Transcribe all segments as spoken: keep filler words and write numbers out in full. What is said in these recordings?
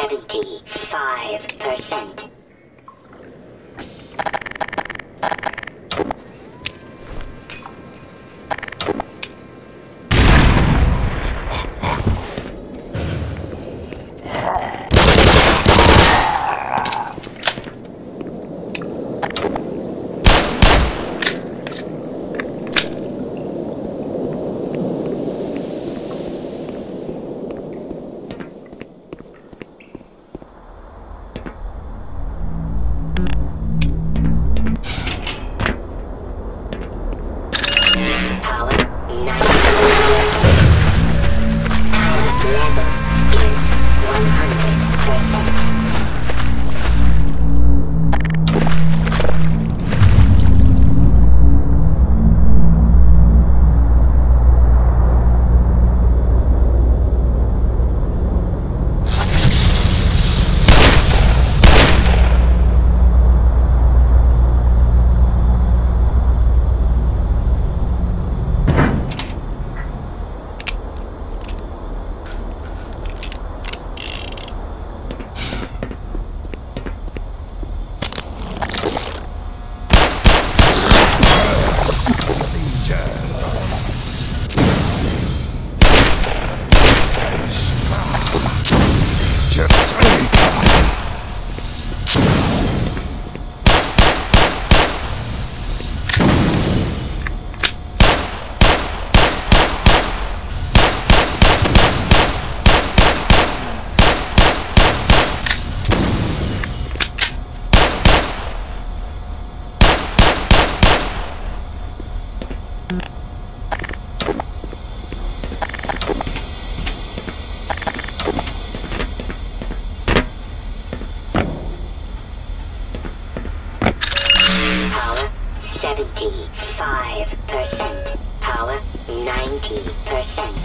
seventy-five percent. seventy-five percent, power ninety percent.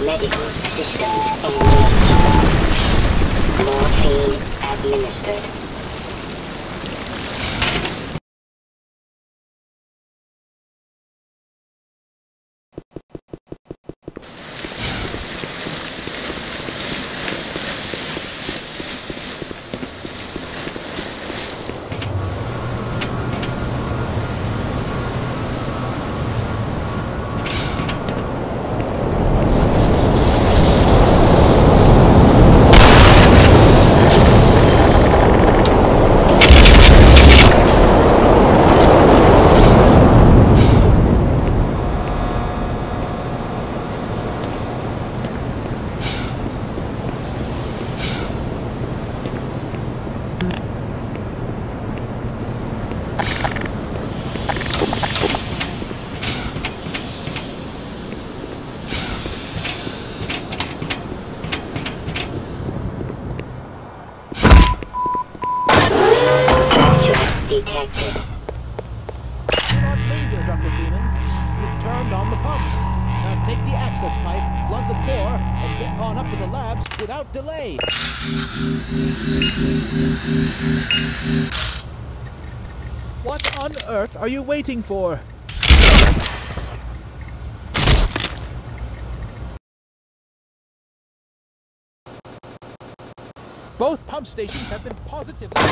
Medical systems engaged. Morphine administered. Detected. Do not leave here, Doctor Freeman. You've turned on access pipe, flood the core, and get on up to the labs without delay. What on earth are you waiting for? Both pump stations have been positively...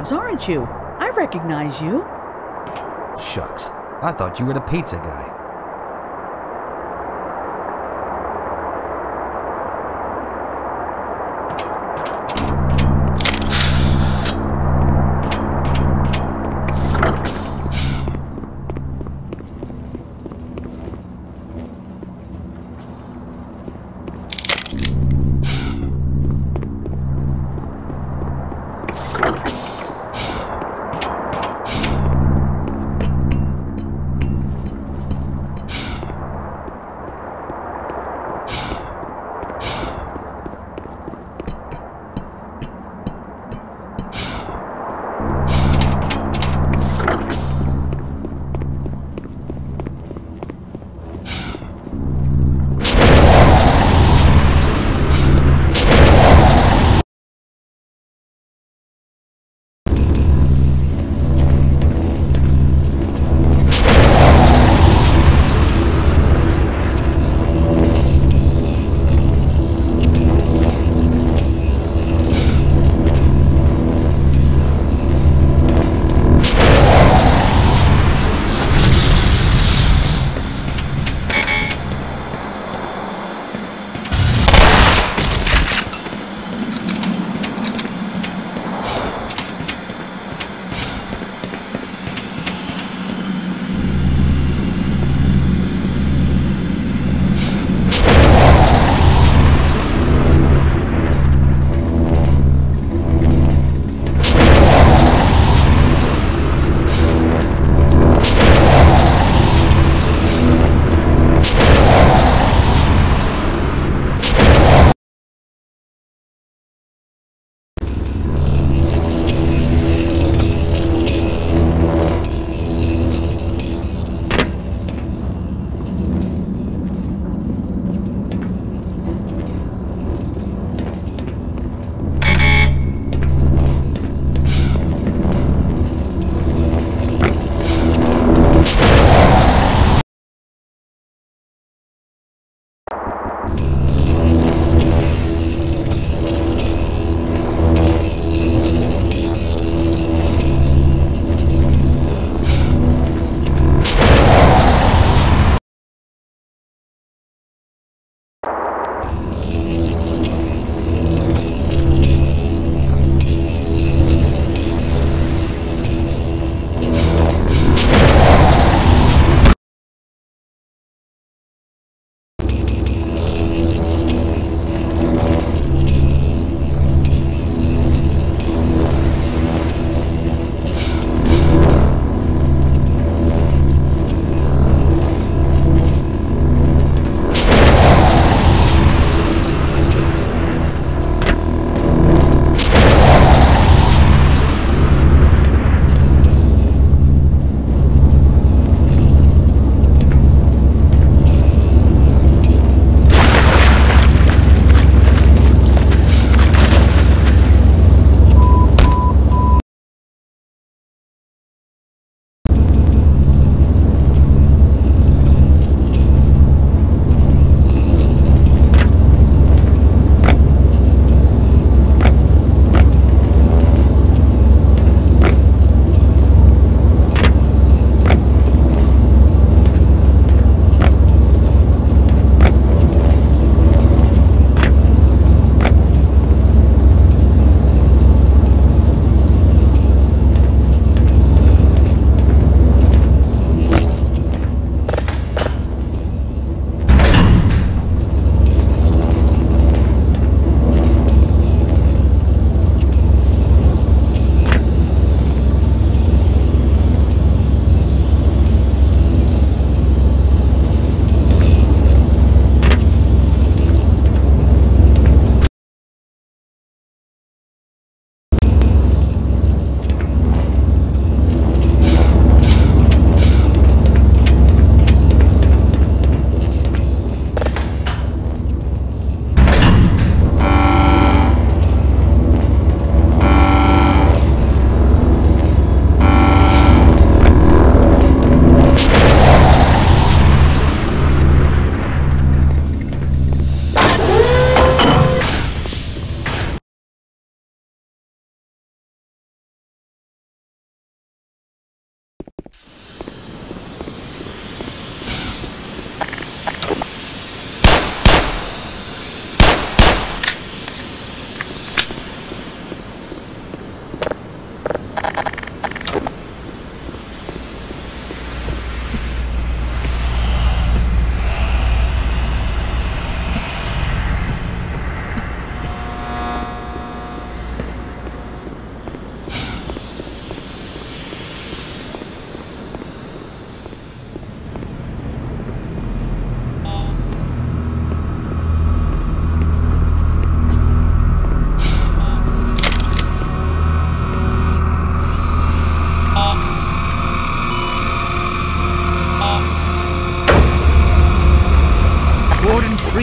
labs, aren't you? I recognize you. Shucks, I thought you were the pizza guy.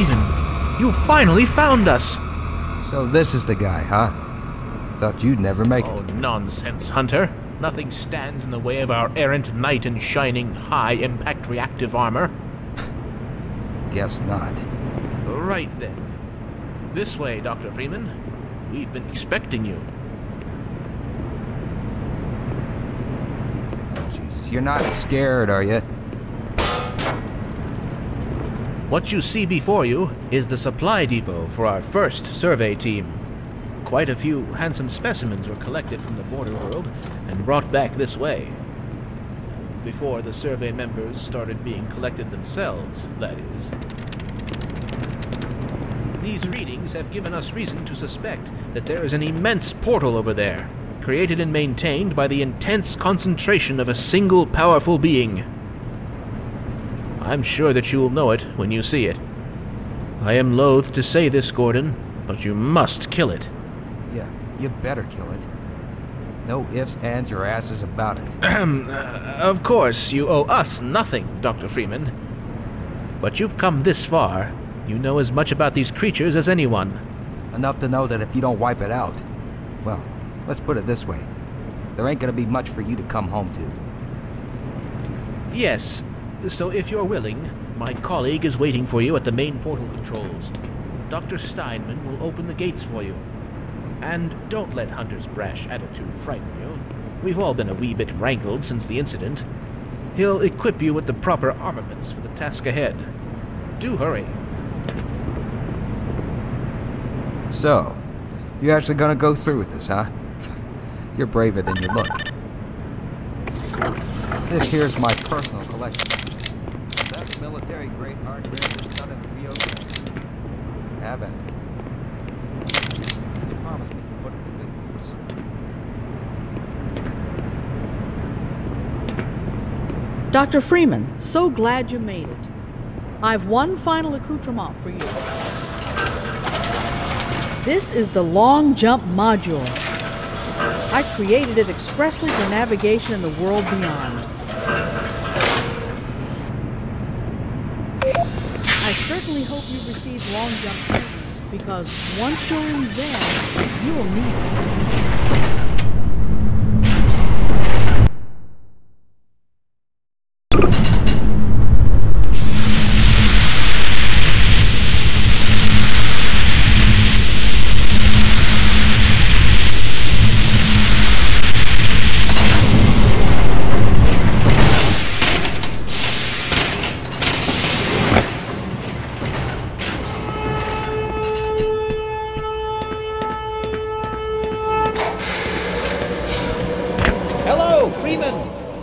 Freeman, you finally found us! So this is the guy, huh? Thought you'd never make it. Oh, nonsense, Hunter. Nothing stands in the way of our errant knight in shining high-impact reactive armor. Guess not. Right then. This way, Doctor Freeman. We've been expecting you. Jesus, you're not scared, are you? What you see before you is the supply depot for our first survey team. Quite a few handsome specimens were collected from the border world and brought back this way. Before the survey members started being collected themselves, that is. These readings have given us reason to suspect that there is an immense portal over there, created and maintained by the intense concentration of a single powerful being. I'm sure that you will know it when you see it. I am loath to say this, Gordon, but you must kill it. Yeah, you better kill it. No ifs, ands, or asses about it. Ahem. Of course, you owe us nothing, Doctor Freeman. But you've come this far. You know as much about these creatures as anyone. Enough to know that if you don't wipe it out... Well, let's put it this way. There ain't gonna be much for you to come home to. Yes. So if you're willing, my colleague is waiting for you at the main portal controls. Doctor Steinman will open the gates for you. And don't let Hunter's brash attitude frighten you. We've all been a wee bit rankled since the incident. He'll equip you with the proper armaments for the task ahead. Do hurry. So, you're actually gonna go through with this, huh? You're braver than you look. This here's my personal collection. That's military-grade hardware the son of Rio. Have at it. Doctor Freeman, so glad you made it. I've one final accoutrement for you. This is the long jump module. I created it expressly for navigation in the world beyond. I certainly hope you receive long jump training, because once you're in Zen, you will need it.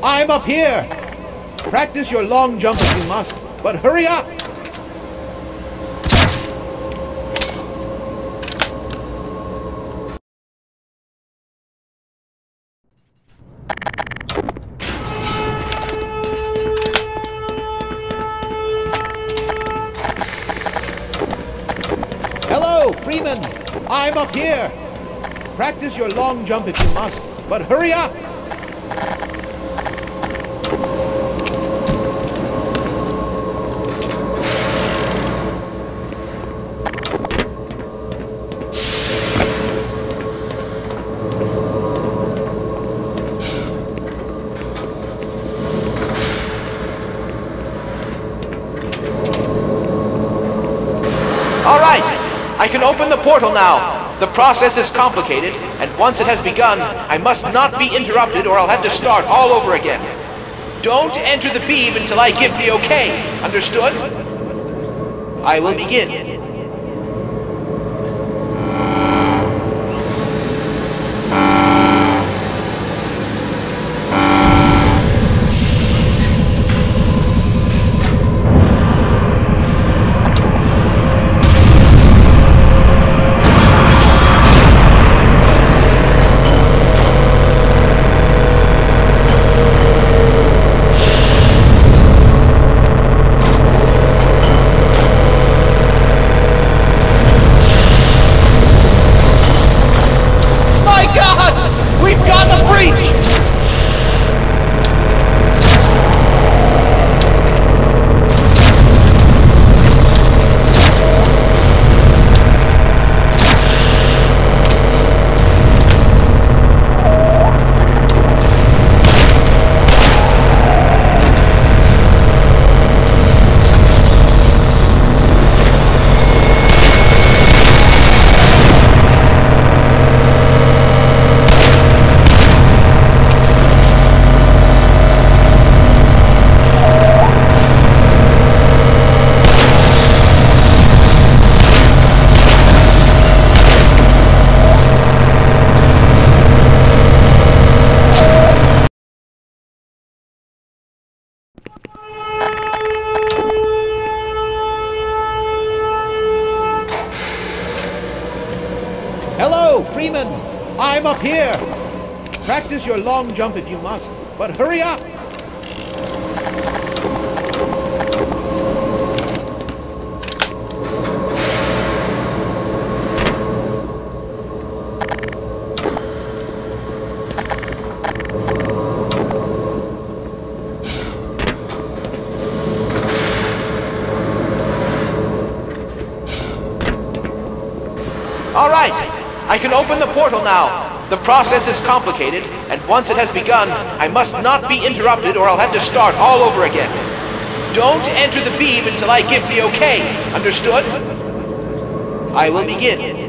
I'm up here! Practice your long jump if you must, but hurry up! Hello, Freeman! I'm up here! Practice your long jump if you must, but hurry up! I can open the portal now. The process is complicated, and once it has begun, I must not be interrupted or I'll have to start all over again. Don't enter the beam until I give the okay. Understood? I will begin. Hello, Freeman! I'm up here! Practice your long jump if you must, but hurry up! All right, I can open the portal now. The process is complicated, and once it has begun, I must not be interrupted or I'll have to start all over again. Don't enter the beam until I give the okay. Understood? I will begin.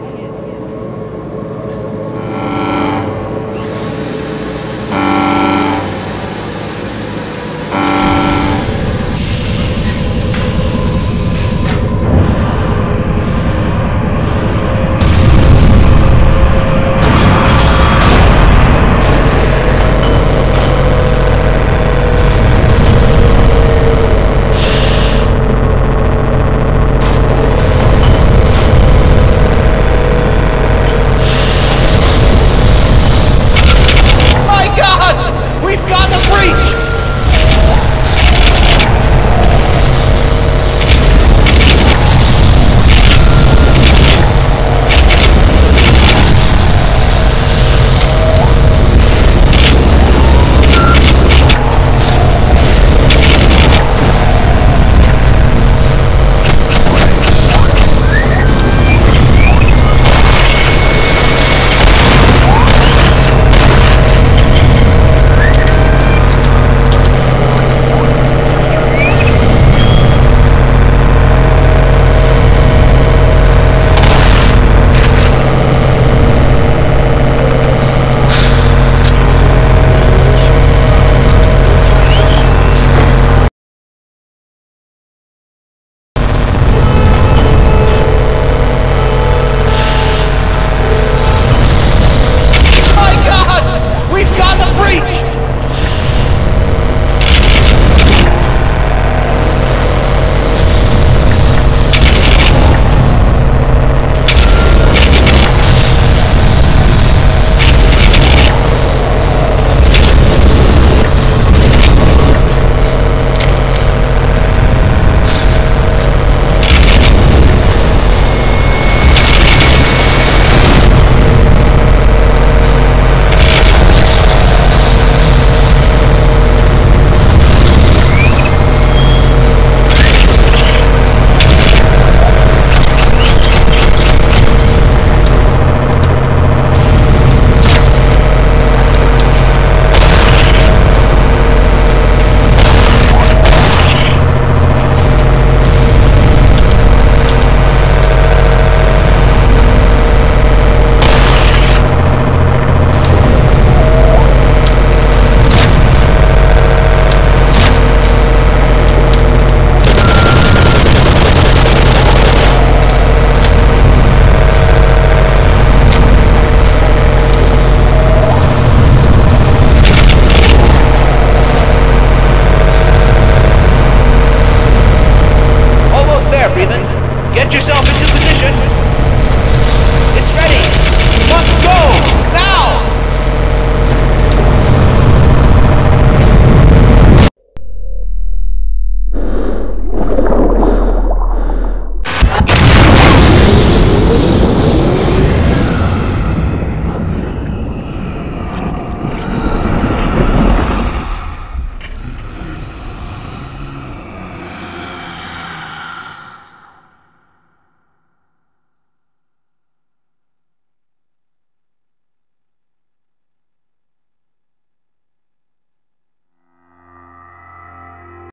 Yourself into position. It's ready. You must go now.